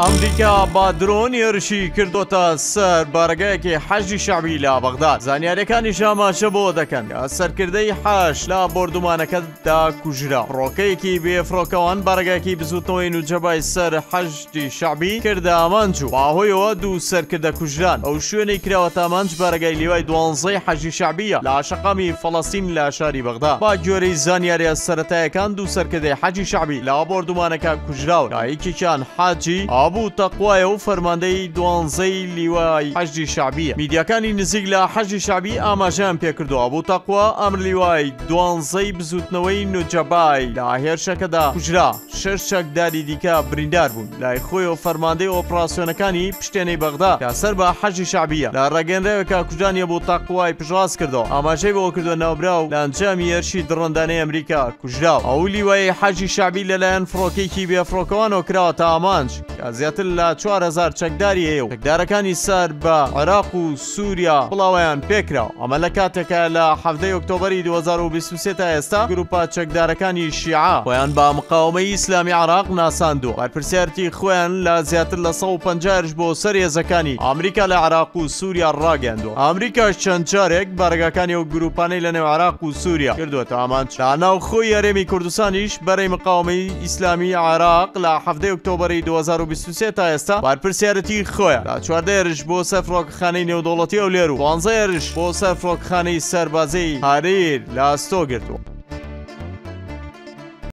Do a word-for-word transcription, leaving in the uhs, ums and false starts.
امریکا با درۆن هێرشی کردۆتە سەر بارگەیەکی حەشی شەعبی لە بەغداد. زانیاریەکانی ژاماژە بۆ دەکەن سەرکردەی حەش لە بۆردومانەکەدا کوژرا. فڕۆکەیەکی بێفرۆکەوان بارگەیەکی بزوتنەوەی نوجەبای سەر حەشی شەعبی کردە ئامانج و بەهۆیەوە دوو سەرکردە کوژران. ئەو شوێنەی کراوەتە ئامانج بارگای لێوای دوانزەی حەشی شەعبیە لە عاشەقامی فەڵەستین لە شاری بەغداد. با گوێرەی زانیاریە سەرەتاییەکان دوو سەرکردەی حەشی شەعبی لە بۆردومانەکە کوژراون. یەکیان حاجی ئابوو تەقوایە و فەرماندەی دوانزەی لیوای حەشی شەعبیە. میدیاکانی نزیک لە حەشی شەعبی ئاماژەیان پێکردووە. ئابوو تەقوا ئەمر لیوای دوانزەی بزوتنەوەی نوجەبای لە هێرشەکەدا کوژرا. شەش چەکداری دیکە بریندار بوون. لای خۆیەوە فەرماندەی ئۆپراسیۆنەکانی پشتێنەی بەغدا کەسەر بە حەشی شەعبیە لە ڕاگەیەنراوێکە کوژرانی ئابوو تەقوای پژواز کردەوە. ئاماژەی بەوە کردووە ناوبراو لە ئەنجامی هێرشی دڕندانەی ئەمریکا کوژراوە. ئەو لیوای حەشی شەعبی لەلایەن فڕۆکێکی بێفرۆکەوانەوە کراوە تا ئامانج کە زیاتر لە چوار هەزار چەکداری هەیە و چەکدارەکانی سەر بە عێراق و سووریا بڵاویان پێکراوە. ئەمە لە کاتێکە لە هەفتەی ئۆکتۆبەری دوو هەزار و بیست و سێ تا ئێستا گروپە چەکدارەکانی شیعە خۆیان بە مقاومەی ئیسلامی عێراق ناساندووە. بەرپرسیارەتی خۆیان لە زیاتر لە سەد و پەنجا بۆ سەر هێزەکانی ئەمریکا لە عێراق و سووریا ڕاگەیاندووە. ئەمریکاش چەند جارێک بارگەکانی ئەو گروپانەی لەنێو عێراق و سووریا کردووەتە ئامانج. لەناو خۆی هەرێمی کوردستانیش بەرەی مقاومەی ئیسلامی عێراق لە هەفتەی ئۆکتۆبەری دوو هەزار و بیست و سێ تا ئێستا بەرپرسیارەتی خۆیان لە چواردە هێرش بۆ سەر فڕۆکەخانەی نێودەوڵەتی ئەولێر و دوانزە هێرش بۆ سەر فڕۆکەخانەی سەربازەی هەرێر لە ئەستۆ گرتووە.